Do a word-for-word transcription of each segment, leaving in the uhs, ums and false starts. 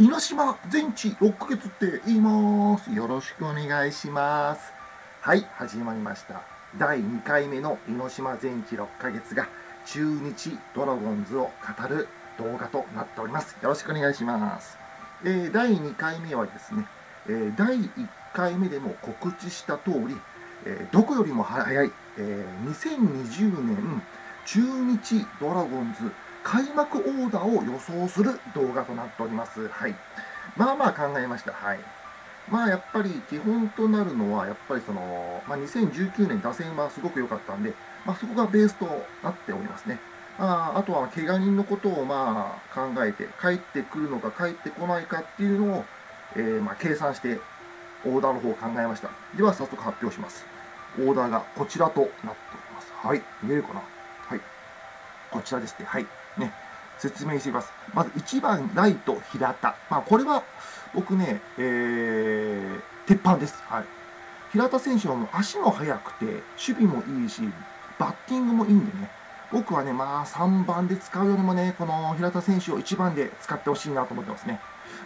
稲島全治ろっかげつって言います。よろしくお願いします。はい、始まりました。だいにかいめの稲島全治ろっかげつが中日ドラゴンズを語る動画となっております。よろしくお願いします。えー、だいにかいめはですね、えー、だいいっかいめでも告知した通り、えー、どこよりも早い、えー、にせんにじゅうねん中日ドラゴンズ開幕オーダーを予想する動画となっております。はい。まあまあ考えました。はい。まあやっぱり基本となるのは、やっぱりその、まあ、にせんじゅうきゅうねん打線はすごく良かったんで、まあ、そこがベースとなっておりますね。まあ、あとは怪我人のことをまあ考えて、帰ってくるのか帰ってこないかっていうのを、えー、まあ計算してオーダーの方を考えました。では早速発表します。オーダーがこちらとなっております。はい。見えるかな？はい。こちらですね。はい。ね、説明していきます。まずいちばん、ライト、平田。まあ、これは、僕ね、えー、鉄板です。はい。平田選手はもう足も速くて、守備もいいし、バッティングもいいんでね、僕はね、まあ、さんばんで使うよりもね、この平田選手をいちばんで使ってほしいなと思ってますね。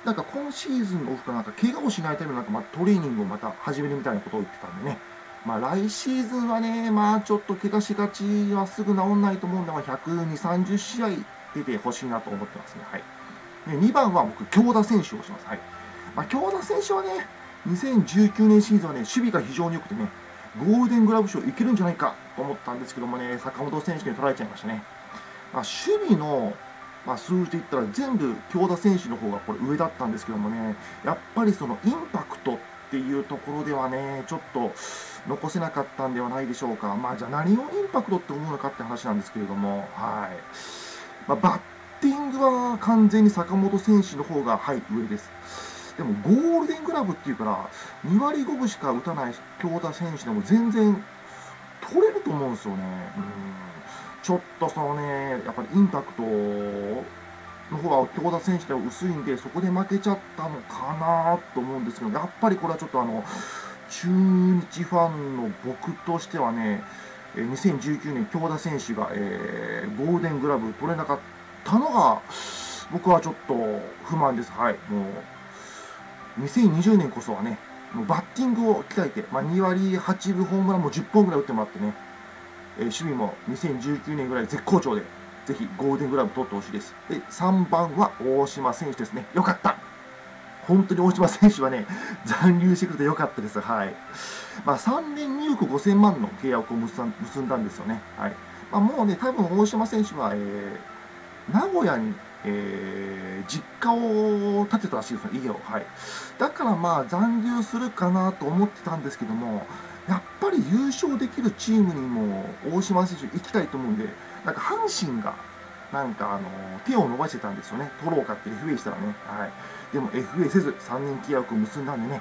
なんか、今シーズンのオフかなんか、怪我をしないためのなんか、まあ、トレーニングをまた始めるみたいなことを言ってたんでね。まあ来シーズンはね、まあちょっと怪我しがちはすぐ治んないと思うんで、まあ、ひゃくにじゅう、さんじゅうしあい出てほしいなと思ってますね。はい。で、にばんは僕、京田選手をします。はい。まあ、京田選手はね、にせんじゅうきゅうねんシーズンはね、守備が非常に良くてね、ゴールデングラブ賞いけるんじゃないかと思ったんですけどもね、坂本選手に取られちゃいましたね。まあ、守備の、まあ、数字でいったら全部京田選手の方がこれ上だったんですけどもね、やっぱりそのインパクトっていうところではね、ちょっと残せなかったんではないでしょうか。まあ、じゃあ何をインパクトって思うのかって話なんですけれども、はい。まあ、バッティングは完全に坂本選手の方が、はい、上です。でも、ゴールデングラブっていうから、にわりごぶしか打たない京田選手でも全然取れると思うんですよね。うん。ちょっとそのね、やっぱりインパクトの方は京田選手では薄いんで、そこで負けちゃったのかなと思うんですけど、やっぱりこれはちょっとあの、中日ファンの僕としてはね、にせんじゅうきゅうねん、京田選手が、えー、ゴールデングラブ取れなかったのが、僕はちょっと不満です。はい。もう、にせんにじゅうねんこそはね、もうバッティングを鍛えて、まあ、にわりはちぶホームランもじゅっぽんぐらい打ってもらってね、えー、守備もにせんじゅうきゅうねんぐらい絶好調で、ぜひゴールデングラブ取ってほしいです。で、さんばんは大島選手ですね。よかった本当に大島選手はね、残留してくれてよかったです。はい。まあ、さんねんにおくごせんまんの契約を結んだんですよね。はい。まあ、もうね、多分大島選手は、えー、名古屋に、えー、実家を建てたらしいですね、家を。はい。だからまあ、残留するかなと思ってたんですけども、やっぱり優勝できるチームにも大島選手行きたいと思うんで、なんか阪神が、なんかあの手を伸ばしてたんですよね、取ろうかって エフエー したらね、はい、でも エフエー せずさんねん契約を結んだんでね、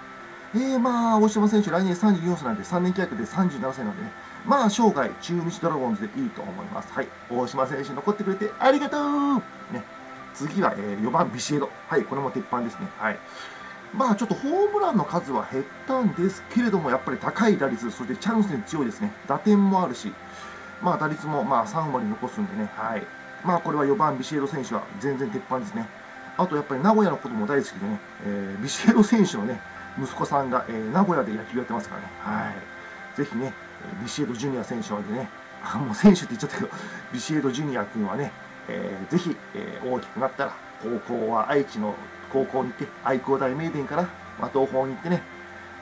えー、まあ大島選手、来年さんじゅうよんさいなんで、さんねん契約でさんじゅうななさいなんでね、まあ生涯、中日ドラゴンズでいいと思います。はい、大島選手、残ってくれてありがとう、ね、次は、えー、よんばん、ビシエド、はい、これも鉄板ですね、はい、まあちょっとホームランの数は減ったんですけれども、やっぱり高い打率、そしてチャンスに強いですね、打点もあるし、まあ、打率もまあさんわり残すんでね。はいまあこれはよんばんビシエド選手は全然鉄板ですね。あとやっぱり名古屋のことも大好きでね、えー、ビシエド選手のね、息子さんが、えー、名古屋で野球やってますからね。はい。ぜひね、ビシエドジュニア選手はね、あ、もう選手って言っちゃったけど、ビシエドジュニア君はね、えー、ぜひ、えー、大きくなったら、高校は愛知の高校に行って、愛工大名電から、まあ、東邦に行ってね、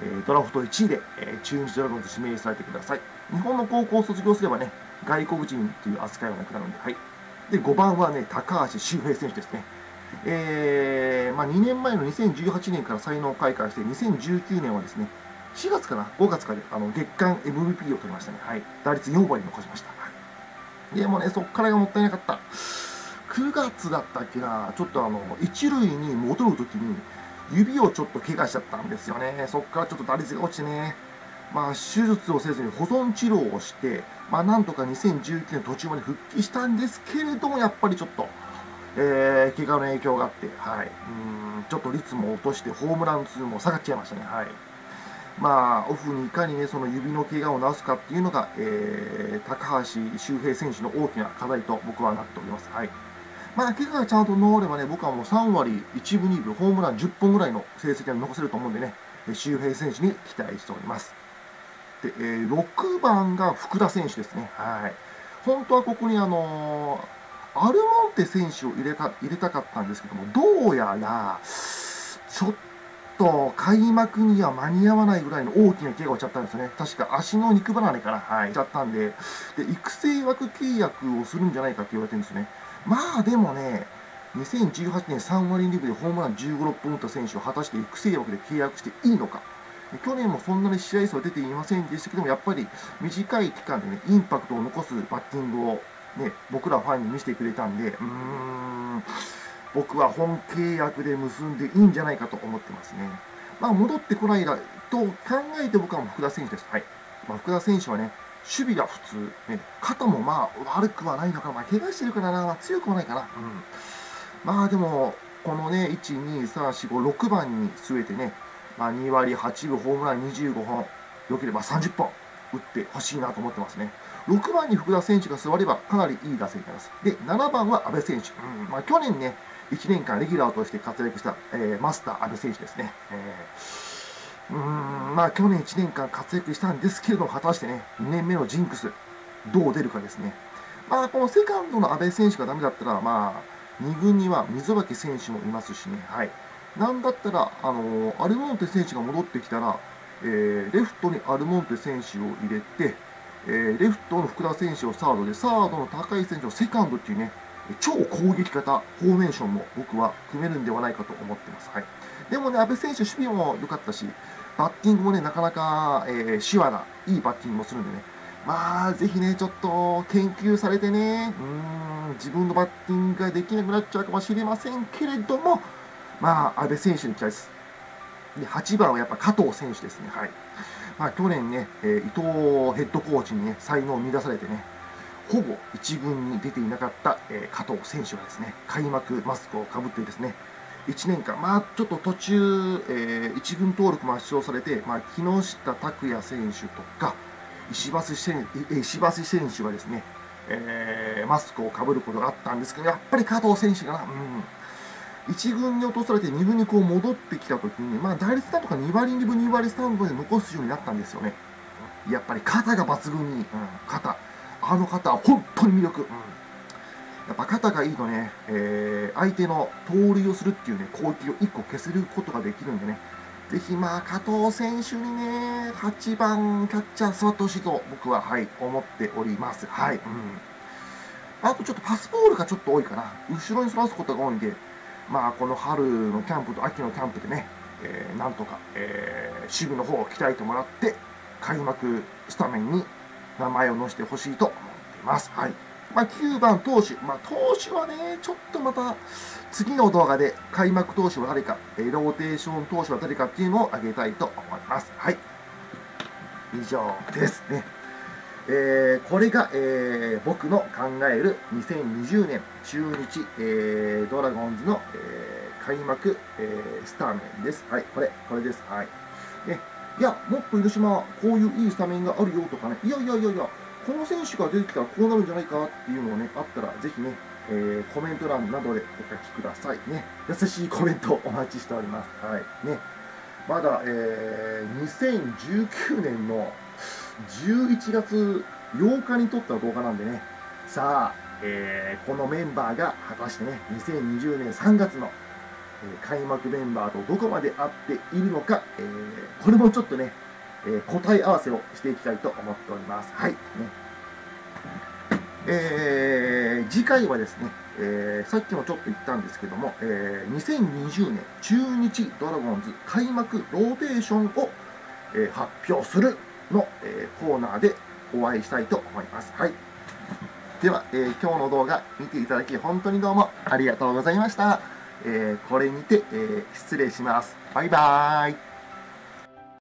えー、ドラフトいちいで、えー、中日ドラゴンズ指名されてください。日本の高校を卒業すればね、外国人という扱いはなくなるので、はい。で、ごばんはね、高橋周平選手ですね。えー、まあにねんまえのにせんじゅうはちねんから才能開花して、にせんじゅうきゅうねんはですね、しがつかな、ごがつかで、あの、月間 エムブイピー を取りましたね。はい。打率よんわり残しました。はい。でもね、そっからがもったいなかった。くがつだったっけな、ちょっとあの、一塁に戻るときに、指をちょっと怪我しちゃったんですよね。そっからちょっと打率が落ちてね。まあ、手術をせずに保存治療をして、まあ、なんとかにせんじゅうきゅうねん途中まで復帰したんですけれども、やっぱりちょっと、えー、怪我の影響があって、はい、うん、ちょっと率も落として、ホームラン数も下がっちゃいましたね。はい。まあ、オフにいかにね、その指の怪我を治すかっていうのが、えー、高橋周平選手の大きな課題と僕はなっております。はい。まあ、怪我がちゃんと治ればね、僕はもうさんわりいちぶにぶ、ホームランじゅっぽんぐらいの成績が残せると思うんでね、周平選手に期待しております。で、えー、ろくばんが福田選手ですね。はい。本当はここにあのー、アルモンテ選手を入れた、入れたかったんですけども、どうやら、ちょっと開幕には間に合わないぐらいの大きな怪我をしちゃったんですね。確か足の肉離れから、はい、しちゃったんで、で、育成枠契約をするんじゃないかって言われてるんですね。まあでもね、にせんじゅうはちねんさんわりにぶでホームランじゅうご、ろっぽん打った選手を果たして育成枠で契約していいのか。去年もそんなに試合数は出ていませんでしたけども、やっぱり短い期間でね、インパクトを残すバッティングをね、僕らファンに見せてくれたんで、うーん、僕は本契約で結んでいいんじゃないかと思ってますね。まあ戻ってこないらと考えて僕は福田選手です。はい。まあ、福田選手はね、守備が普通、ね、肩もまあ悪くはないのかな、まあ、怪我してるからな、まあ、強くはないかな、うん、まあでも、このね、いち、に、さん、よん、ご、ろくばんに据えてね、まあ、にわりはちぶ、ホームランにじゅうごほん、良ければさんじゅっぽん打ってほしいなと思ってますね。ろくばんに福田選手が座れば、かなりいい打線になります。で、ななばんは阿部選手、うん、まあ、去年ね、いちねんかんレギュラーとして活躍した、えー、マスター阿部選手ですね。えーうーんまあ、去年いちねんかん活躍したんですけれども、果たしてね、にねんめのジンクス、どう出るかですね。まあ、このセカンドの阿部選手がダメだったら、まあ、にぐんには溝脇選手もいますしね、はい。なんだったら、あのー、アルモンテ選手が戻ってきたら、えー、レフトにアルモンテ選手を入れて、えー、レフトの福田選手をサードで、サードの高井選手をセカンドっていうね、超攻撃型フォーメーションも僕は組めるんではないかと思ってます。はい。でもね、阿部選手、守備も良かったし、バッティングもね、なかなか、えー、シュアな、いいバッティングもするんでね、まあ、ぜひね、ちょっと研究されてね、うーん、自分のバッティングができなくなっちゃうかもしれませんけれども、まあ、阿部選手に期待です。で、はちばんはやっぱ加藤選手ですね、はい。まあ、去年ね、えー、伊藤ヘッドコーチにね、才能を見出されてね、ほぼ一軍に出ていなかった、えー、加藤選手がですね、開幕マスクをかぶってですね、いちねんかん、まあ、ちょっと途中、えー、いち軍登録も圧勝されて、まあ、木下拓也選手とか石橋選手、石橋選手がですね、えー、マスクをかぶることがあったんですけど、やっぱり加藤選手がな、うん、いち軍に落とされてに軍にこう戻ってきたときに、まあ、打率なんとかにわりにぶ、にわりさんぶで残すようになったんですよね。やっぱり肩が抜群に、うん、肩、あの肩は本当に魅力。うん、やっぱ肩がいいとね、えー、相手の盗塁をするっていうね、攻撃をいっこ消せることができるんでね、ぜひまあ加藤選手にね、はちばんキャッチャー座ってほしいと僕は、はい、思っております。はい、うん、あとちょっとパスボールがちょっと多いかな、後ろにそらすことが多いんで、まあ、この春のキャンプと秋のキャンプでね、えー、なんとか、えー、守備の方を鍛えてもらって、開幕スタメンに名前を載せてほしいと思っています。はい、まあきゅうばん投手、まあ、投手はね、ちょっとまた次の動画で開幕投手は誰か、ローテーション投手は誰かっていうのを挙げたいと思います。はい、以上ですね。えー、これが、えー、僕の考えるにせんにじゅうねん中日、えー、ドラゴンズの、えー、開幕、えー、スタメンです。はい、これ、これです。はい。ね、いや、もっと広島、こういういいスタメンがあるよとかね、いやいやいやいや、この選手が出てきたらこうなるんじゃないかっていうのをね、あったら、ぜひね、えー、コメント欄などでお書きくださいね。優しいコメントお待ちしております。はい。ね。まだ、えー、にせんじゅうきゅうねんのじゅういちがつようかに撮った動画なんでね、さあ、えー、このメンバーが果たしてね、にせんにじゅうねんさんがつの、えー、開幕メンバーとどこまで合っているのか、えー、これもちょっとね、えー、答え合わせをしていきたいと思っております。はい。ね、えー、次回はですね、えー、さっきもちょっと言ったんですけども、えー、にせんにじゅうねん中日ドラゴンズ開幕ローテーションを、えー、発表するの、えー、コーナーでお会いしたいと思います。はい。では、えー、今日の動画見ていただき本当にどうもありがとうございました。えー、これにて、えー、失礼します。バイバーイ。